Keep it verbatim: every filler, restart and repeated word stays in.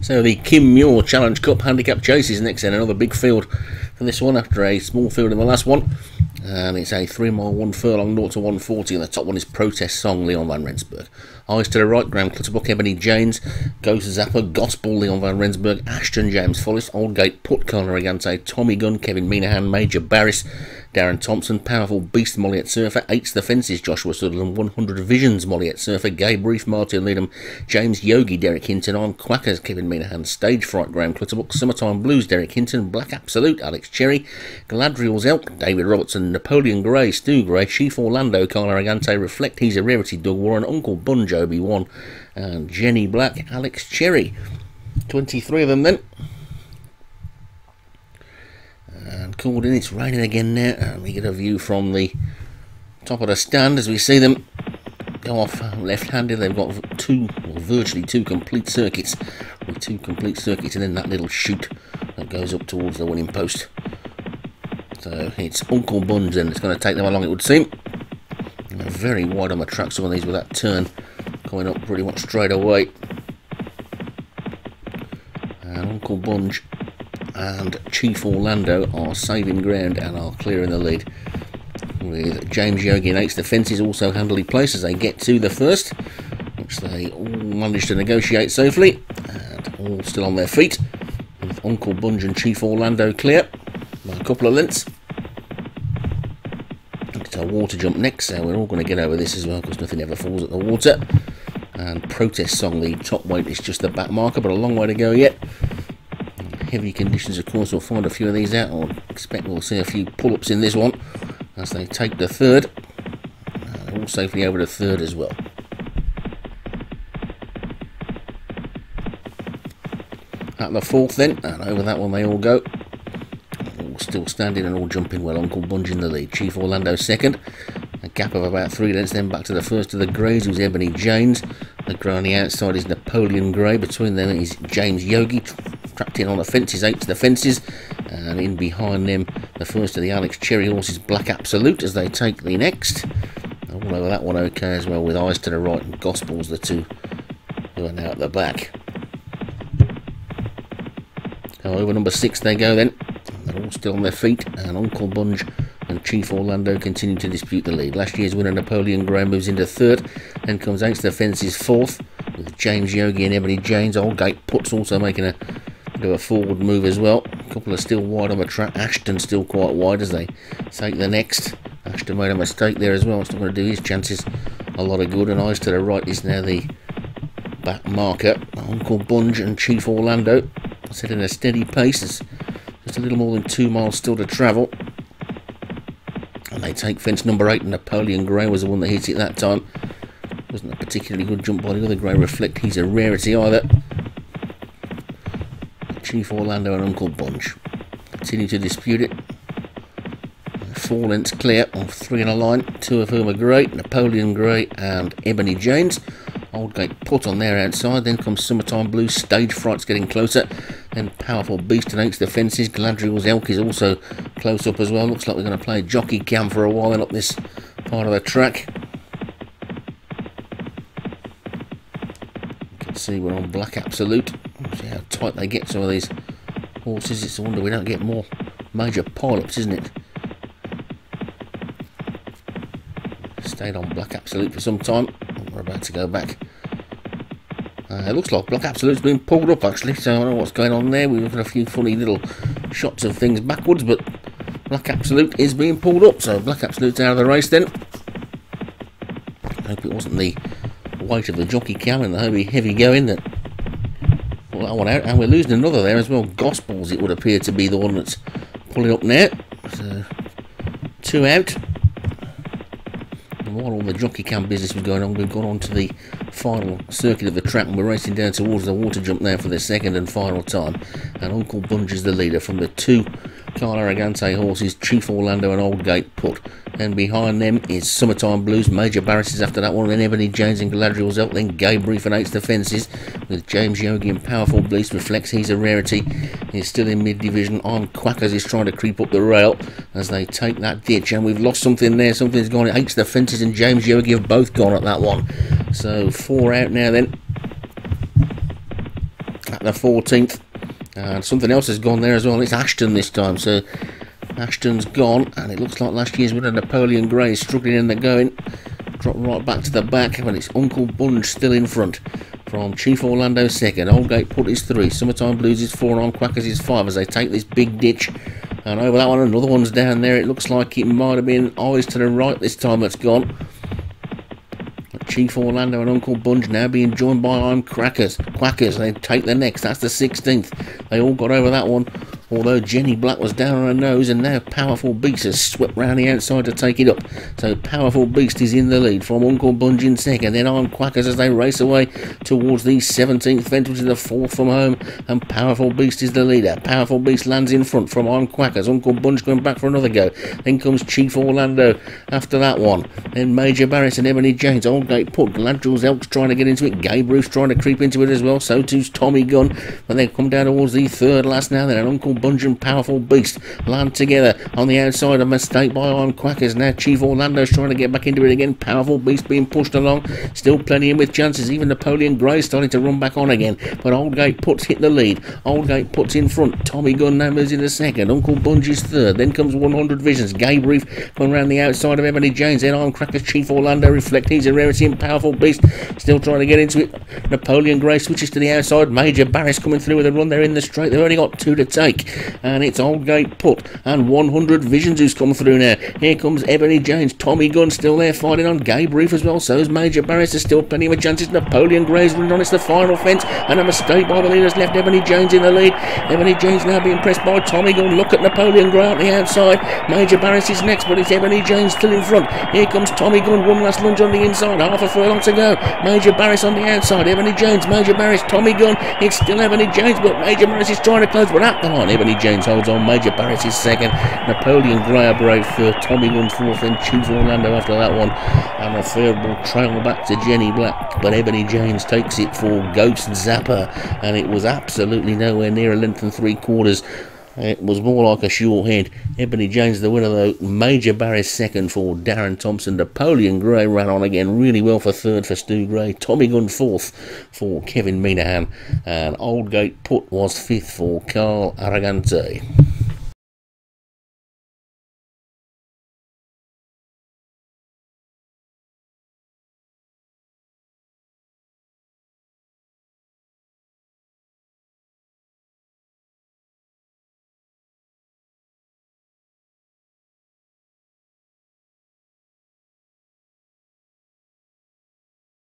So the Kim Muir Challenge Cup handicap chase is next, in another big field for this one after a small field in the last one. And it's a three mile, one furlong, zero to one forty, and the top one is Protest Song, Leon Van Rensburg. Eyes to the right, Graham Clutterbook, Ebony Janes, Goes to Zappa, Gospel, Leon Van Rensburg, Ashton, James Follis, Oldgate, Put, Carl Aragante, Tommy Gunn, Kevin Minahan, Major Barris, Darren Thompson, Powerful Beast, Molly at Surfer, Eights the Fences, Joshua Sutherland, one hundred Visions, Molly at Surfer, Gay Brief, Martin Leadham, James Yogi, Derek Hinton, On Quackers, Kevin Minahan, Stage Fright, Graham Clutterbook, Summertime Blues, Derek Hinton, Black Absolute, Alex Cherry, Galadriel's Elk, David Robertson, Napoleon Gray, Stu Gray, Chief Orlando, Carl Aragante, Reflect, He's a Rarity, Doug Warren, Uncle Bun, Joby One, and Jenny Black, Alex Cherry. twenty-three of them then. And called in, it's raining again now, and we get a view from the top of the stand as we see them go off left-handed. They've got two, or virtually two complete circuits, with two complete circuits and then that little chute that goes up towards the winning post. So it's Uncle Bunge, and it's going to take them along, it would seem. And they're very wide on the track, some of these, with that turn coming up pretty much straight away. And Uncle Bunge and Chief Orlando are saving ground and are clearing the lead, with James Yogi and Ace the Fences also handily placed as they get to the first, which they all managed to negotiate safely, and all still on their feet, with Uncle Bunge and Chief Orlando clear by a couple of lengths. It's a water jump next, so we're all going to get over this as well, because nothing ever falls at the water. And Protest Song, the top weight, is just the back marker, but a long way to go yet. Heavy conditions, of course. We'll find a few of these out. I expect we'll see a few pull-ups in this one as they take the third. And all safely over the third as well. At the fourth then, and over that one they all go. All still standing and all jumping well. Uncle Bunge in the lead. Chief Orlando second. A gap of about three lengths then back to the first of the Greys, who's Ebony Janes. The grey on the outside is Napoleon Grey. Between them is James Yogi. Trapped in on the fences, eight to the fences, and in behind them the first of the Alex Cherry horses, Black Absolute, as they take the next. All over that one okay as well, with Eyes to the right and Gospels, the two who are now at the back. So over number six they go then. They're all still on their feet, and Uncle Bunge and Chief Orlando continue to dispute the lead. Last year's winner Napoleon Graham moves into third, then comes Eight to the Fences fourth, with James Yogi and Ebony Janes. Oldgate Puts also making a do a forward move as well. A couple are still wide on the track. Ashton still quite wide as they take the next. Ashton made a mistake there as well. It's not going to do his chances a lot of good. And Eyes to the right is now the back marker. Uncle Bunge and Chief Orlando setting a steady pace. It's just a little more than two miles still to travel. And they take fence number eight. And Napoleon Gray was the one that hit it that time. Wasn't a particularly good jump by the other Gray Reflect. He's a Rarity either. Chief Orlando and Uncle Bunge continue to dispute it. Four lengths clear of three in a line, two of whom are Grey, Napoleon Grey and Ebony Janes. Oldgate Put on their outside, then comes Summertime Blue, Stage Fright's getting closer, then Powerful Beast and Aches the Fences. Galadriel's Elk is also close up as well. Looks like we're going to play jockey cam for a while and up this part of the track. You can see we're on Black Absolute. See how tight they get some of these horses. It's a wonder we don't get more major pile-ups, isn't it? Stayed on Black Absolute for some time. We're about to go back. Uh, it looks like Black Absolute's been pulled up actually, so I don't know what's going on there. We've got a few funny little shots of things backwards, but Black Absolute is being pulled up, so Black Absolute's out of the race then. I hope it wasn't the weight of the jockey cam and the heavy, heavy going that that one out, and we're losing another there as well. Gospels, it would appear to be the one that's pulling up now. So two out. And while all the jockey cam business was going on, we've gone on to the final circuit of the track, and we're racing down towards the water jump now for the second and final time. And Uncle Bunge is the leader from the two Carl Aragante horses, Chief Orlando and Oldgate Put. Then behind them is Summertime Blues, Major Barris is after that one, then Ebony Janes and Galadriel's Elk, then Gay Brief and Aches the Fences, with James Yogi and Powerful Beast. Reflects, He's a Rarity, he's still in mid-division. On Quackers is trying to creep up the rail as they take that ditch, and we've lost something there, something's gone. Aches the Fences and James Yogi have both gone at that one. So four out now then. at the fourteenth. And something else has gone there as well. It's Ashton this time. So Ashton's gone, and it looks like last year's winner Napoleon Gray struggling in the going. Dropped right back to the back, but it's Uncle Bunge still in front. From Chief Orlando second, Oldgate Put is three, Summertime Blues is four, and On Quackers is five as they take this big ditch. And over that one, another one's down there. It looks like it might have been Eyes to the Right this time that's gone. Chief Orlando and Uncle Bunge now being joined by I'm Crackers. Quackers, they take the next. That's the sixteenth. They all got over that one, although Jenny Black was down on her nose, and now Powerful Beast has swept round the outside to take it up. So Powerful Beast is in the lead from Uncle Bunge in second, then I'm Quackers as they race away towards the seventeenth fence, which is the fourth from home, and Powerful Beast is the leader. Powerful Beast lands in front from I'm Quackers. Uncle Bunge going back for another go. Then comes Chief Orlando after that one. Then Major Barrett and Ebony James. Oldgate Put, Gladjewel's Elks trying to get into it. Gay Bruce trying to creep into it as well. So too's Tommy Gunn. But they come down towards the third last now. Then an Uncle Bunge and Powerful Beast land together on the outside. A mistake by Iron Quackers. Now Chief Orlando's trying to get back into it again. Powerful Beast being pushed along, still plenty in with chances. Even Napoleon Gray starting to run back on again, but Oldgate Put's hit the lead. Oldgate Put's in front. Tommy Gunn now moves in the second. Uncle Bunge is third. Then comes one hundred Visions. Gay Bruce going round the outside of Ebony James. Then Iron Crackers, Chief Orlando reflecting his rarity, and Powerful Beast still trying to get into it. Napoleon Gray switches to the outside. Major Barris coming through with a run. They're in the straight. They've only got two to take. And it's Oldgate Put and one hundred Visions who's come through now. Here comes Ebony James. Tommy Gunn still there fighting on. Gay Brief as well. So is Major Barris. There's still plenty of chances. Napoleon Gray's run on. It's the final fence, and a mistake by the leaders left Ebony James in the lead. Ebony James now being pressed by Tommy Gunn. Look at Napoleon Gray on the outside. Major Barris is next, but it's Ebony James still in front. Here comes Tommy Gunn. One last lunge on the inside. Half a furlong to go. Major Barris on the outside. Ebony James. Major Barris. Tommy Gunn. It's still Ebony James, but Major Barris is trying to close. But at the line, Ebony James holds on. Major Barrett is second. Napoleon Gray brave third. Tommy Gunn fourth. Then Chief Orlando after that one. And the third will trail back to Jenny Black. But Ebony James takes it for Ghost Zapper. And it was absolutely nowhere near a length and three quarters. It was more like a sure head. Ebony James the winner though. Major Barris second for Darren Thompson. Napoleon Gray ran on again really well for third for Stu Gray. Tommy Gunn fourth for Kevin Minahan. And Oldgate Put was fifth for Carl Aragante.